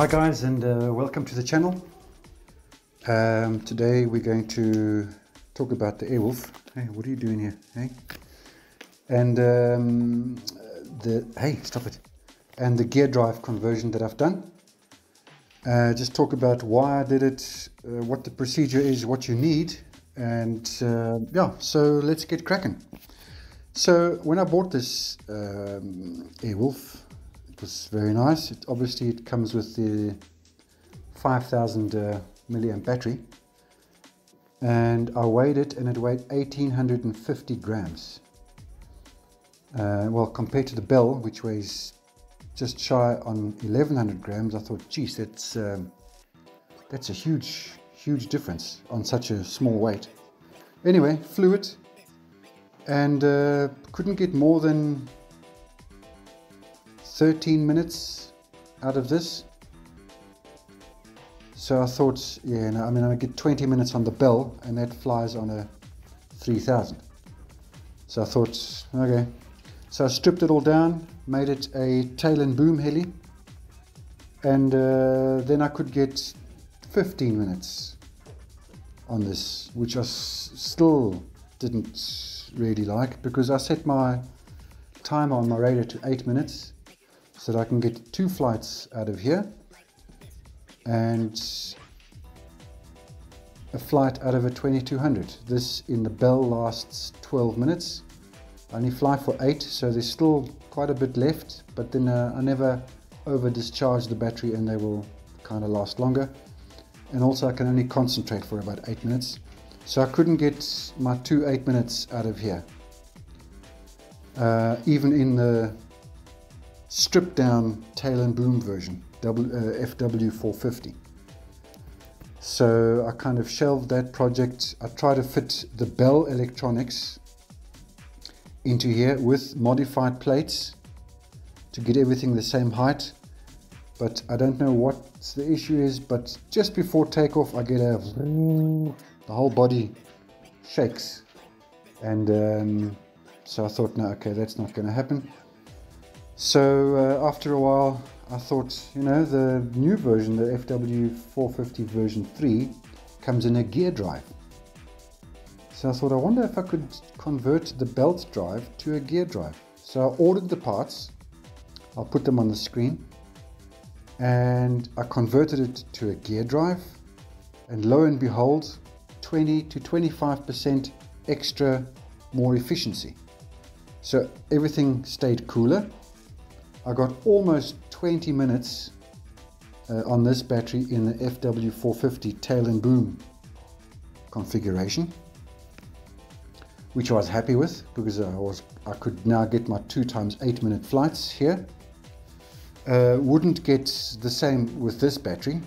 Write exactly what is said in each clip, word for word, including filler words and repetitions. Hi guys, and uh, welcome to the channel. Um, today we're going to talk about the Airwolf. Hey, what are you doing here? Hey, and um, the hey, stop it. And the gear drive conversion that I've done. Uh, just talk about why I did it, uh, what the procedure is, what you need, and uh, yeah. So let's get cracking. So when I bought this um, Airwolf, was very nice. It obviously it comes with the five thousand uh, milliamp battery, and I weighed it and it weighed eighteen fifty grams. Uh, well, compared to the Bell, which weighs just shy on eleven hundred grams, I thought, geez, that's um, that's a huge huge difference on such a small weight. Anyway, flew it and uh, couldn't get more than thirteen minutes out of this. So I thought, yeah, no, I mean, I get twenty minutes on the Bell, and that flies on a three thousand. So I thought, okay. So I stripped it all down, made it a tail and boom heli, and uh, then I could get fifteen minutes on this, which I s still didn't really like, because I set my timer on my radar to eight minutes. So that I can get two flights out of here and a flight out of a twenty-two hundred. This in the Bell lasts twelve minutes. I only fly for eight, so there's still quite a bit left, but then uh, I never over discharge the battery and they will kind of last longer. And also I can only concentrate for about eight minutes. So I couldn't get my two eight minutes out of here. Uh, even in the stripped down tail and boom version, F W four fifty. So I kind of shelved that project. I try to fit the Bell electronics into here with modified plates to get everything the same height, but I don't know what the issue is, but just before takeoff I get a the whole body shakes, and um, so I thought, no, okay, that's not going to happen. So uh, after a while I thought, you know, the new version, the F W four fifty version three, comes in a gear drive. So I thought, I wonder if I could convert the belt drive to a gear drive. So I ordered the parts, I'll put them on the screen, and I converted it to a gear drive, and lo and behold, twenty to twenty-five percent extra more efficiency. So everything stayed cooler. I got almost twenty minutes uh, on this battery in the F W four fifty tail and boom configuration, which I was happy with, because I was I could now get my two times eight minute flights here. Uh, wouldn't get the same with this battery,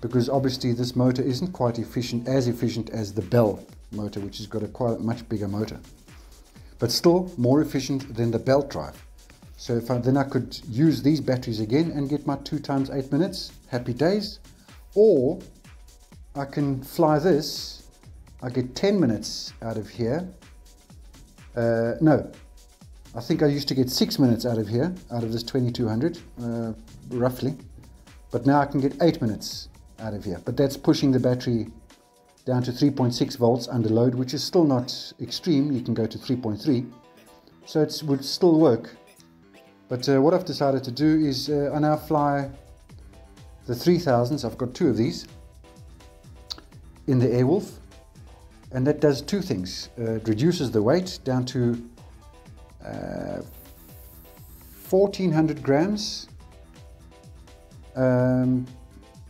because obviously this motor isn't quite efficient as efficient as the Bell motor, which has got a quite much bigger motor, but still more efficient than the belt drive. So if I, then I could use these batteries again and get my two times eight minutes, happy days. Or I can fly this, I get ten minutes out of here. Uh, no, I think I used to get six minutes out of here, out of this twenty-two hundred, uh, roughly. But now I can get eight minutes out of here. But that's pushing the battery down to three point six volts under load, which is still not extreme. You can go to three point three. So it would still work. But uh, what I've decided to do is uh, I now fly the three thousands, I've got two of these in the Airwolf, and that does two things. Uh, it reduces the weight down to uh, fourteen hundred grams, um,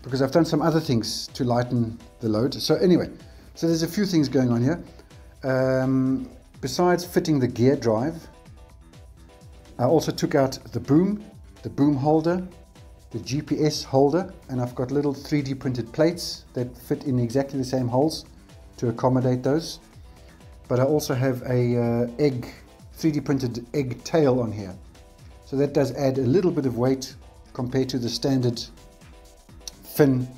because I've done some other things to lighten the load. So anyway, so there's a few things going on here. Um, besides fitting the gear drive, I also took out the boom, the boom holder, the G P S holder, and I've got little three D printed plates that fit in exactly the same holes to accommodate those. But I also have a uh, egg, three D printed egg tail on here. So that does add a little bit of weight compared to the standard fin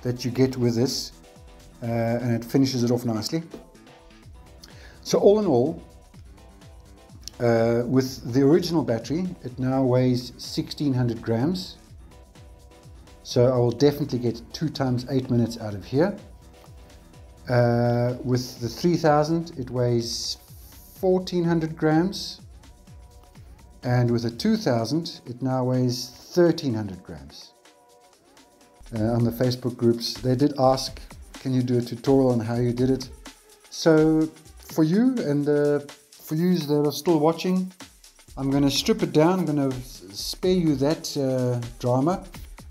that you get with this, uh, and it finishes it off nicely. So all in all, Uh, with the original battery, it now weighs sixteen hundred grams, So I will definitely get two times eight minutes out of here. Uh, with the three thousand, it weighs fourteen hundred grams. And with a two thousand, it now weighs thirteen hundred grams. Uh, on the Facebook groups, they did ask, can you do a tutorial on how you did it? So for you and uh, for you that are still watching, I'm going to strip it down. I'm going to spare you that uh, drama,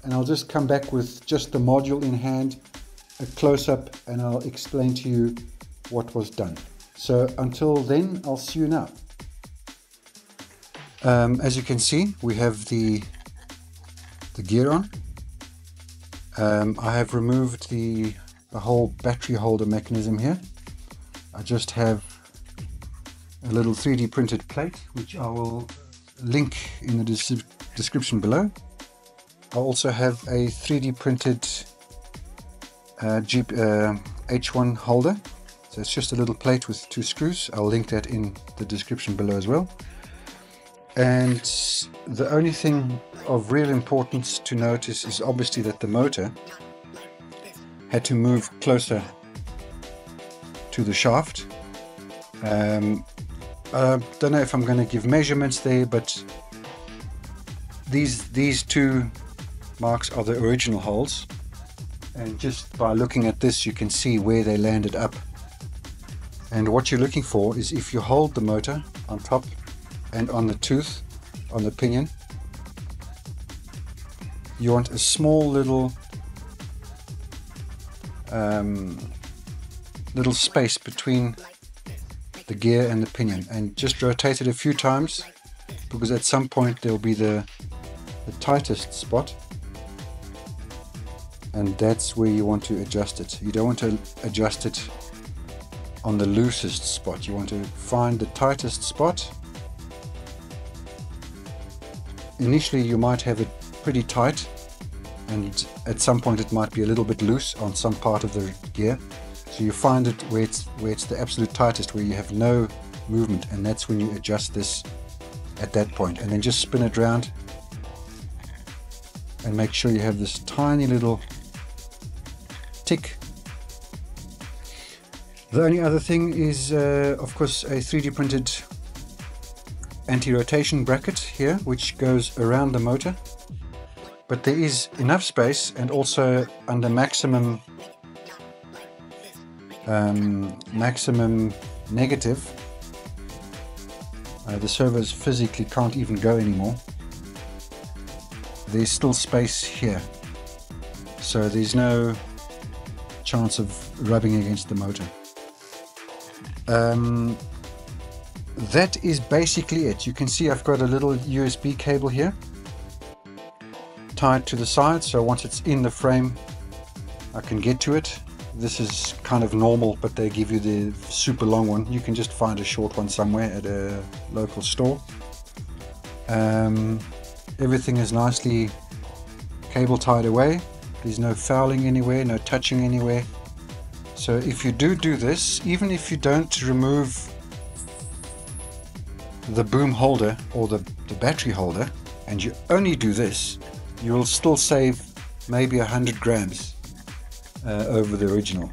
and I'll just come back with just the module in hand, a close-up, and I'll explain to you what was done. So until then, I'll see you now. Um, as you can see, we have the, the gear on. Um, I have removed the, the whole battery holder mechanism here. I just have a little three D printed plate, which I will link in the des description below. I also have a three D printed uh, Jeep, uh, H one holder. So it's just a little plate with two screws. I'll link that in the description below as well. And the only thing of real importance to notice is obviously that the motor had to move closer to the shaft. Um, I don't know if I'm going to give measurements there, but these, these two marks are the original holes. And just by looking at this, you can see where they landed up. And what you're looking for is if you hold the motor on top and on the tooth, on the pinion, you want a small little um, little space between the gear and the pinion, and just rotate it a few times, because at some point there will be the, the tightest spot, and that's where you want to adjust it. You don't want to adjust it on the loosest spot. You want to find the tightest spot. Initially you might have it pretty tight, and at some point it might be a little bit loose on some part of the gear. So you find it where it's, where it's the absolute tightest, where you have no movement, and that's when you adjust this at that point. And then just spin it round and make sure you have this tiny little tick. The only other thing is uh, of course a three D printed anti-rotation bracket here, which goes around the motor, but there is enough space, and also under maximum um, maximum negative, uh, the servos physically can't even go anymore. There's still space here, so there's no chance of rubbing against the motor. Um, That is basically it. You can see I've got a little U S B cable here tied to the side, so once it's in the frame I can get to it. This is kind of normal, but they give you the super long one. You can just find a short one somewhere at a local store. Um, everything is nicely cable tied away. There's no fouling anywhere, no touching anywhere. So if you do do this, even if you don't remove the boom holder or the, the battery holder, and you only do this, you will still save maybe a hundred grams uh, over the original.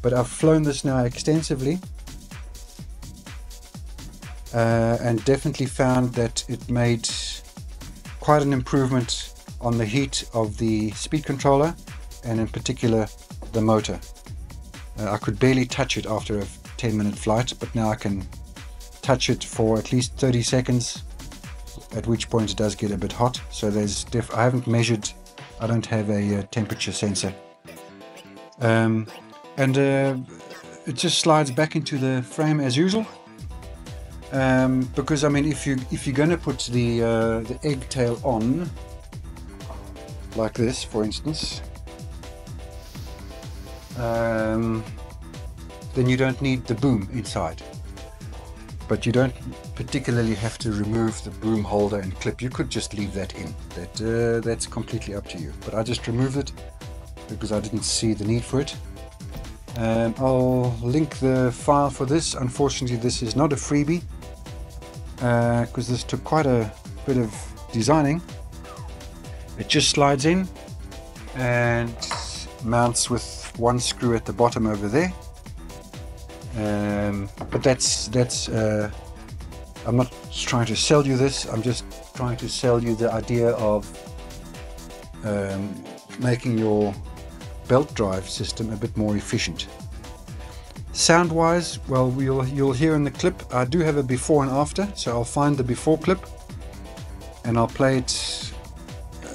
But I've flown this now extensively uh, and definitely found that it made quite an improvement on the heat of the speed controller, and in particular the motor. Uh, I could barely touch it after a ten minute flight, but now I can touch it for at least thirty seconds, at which point it does get a bit hot. So there's def I haven't measured, I don't have a uh, temperature sensor, um, and uh, it just slides back into the frame as usual, um, because I mean if you if you're gonna put the uh, the egg tail on like this, for instance, um, then you don't need the boom inside. But you don't particularly have to remove the boom holder and clip. You could just leave that in. That uh, that's completely up to you. But I just removed it because I didn't see the need for it. Um, I'll link the file for this. Unfortunately, this is not a freebie, because uh, this took quite a bit of designing. It just slides in. and mounts with one screw at the bottom over there. Um, but that's that's uh, I'm not trying to sell you this, I'm just trying to sell you the idea of um, making your belt drive system a bit more efficient. Sound wise, well, we'll you'll hear in the clip, I do have a before and after, so I'll find the before clip and I'll play it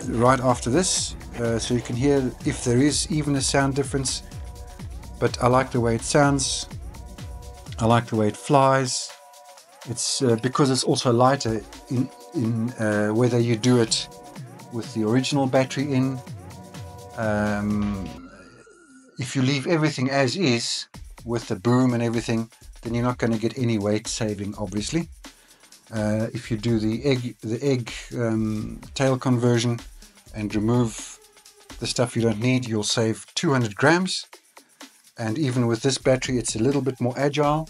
right after this, uh, so you can hear if there is even a sound difference. But I like the way it sounds, I like the way it flies. It's uh, because it's also lighter in, in uh, whether you do it with the original battery in. Um, if you leave everything as is with the boom and everything, then you're not going to get any weight saving, obviously. Uh, if you do the egg, the egg um, tail conversion and remove the stuff you don't need, you'll save two hundred grams. And even with this battery, it's a little bit more agile.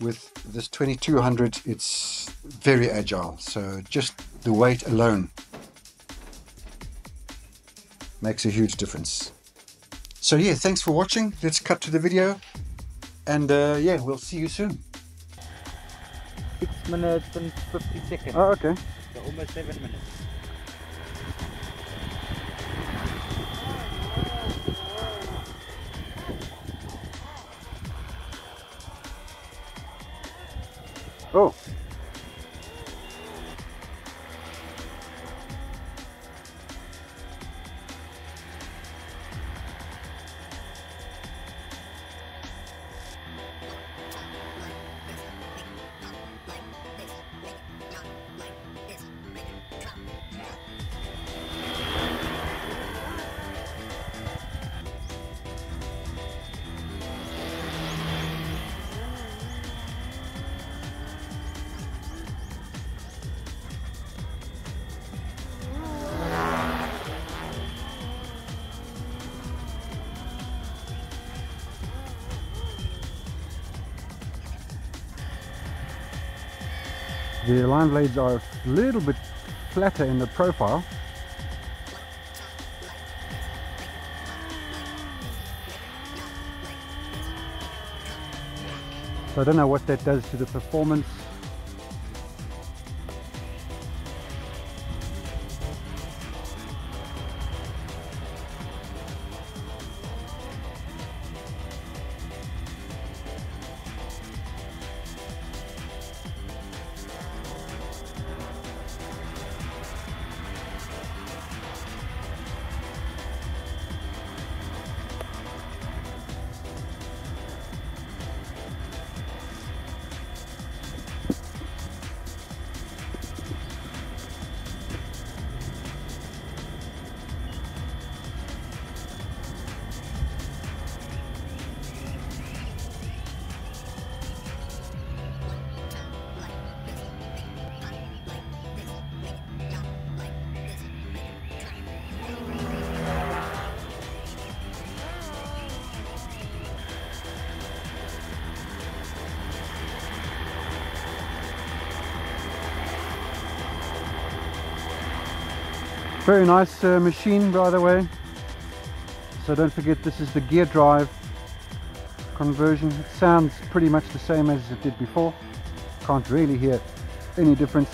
With this twenty-two hundred, it's very agile. So just the weight alone makes a huge difference. So yeah, thanks for watching. Let's cut to the video, and uh, yeah, we'll see you soon. six minutes and fifty seconds. Oh, okay. So almost seven minutes. Oh. The line blades are a little bit flatter in the profile. So I don't know what that does to the performance. Very nice uh, machine, by the way. So don't forget, this is the gear drive conversion. It sounds pretty much the same as it did before. Can't really hear any difference.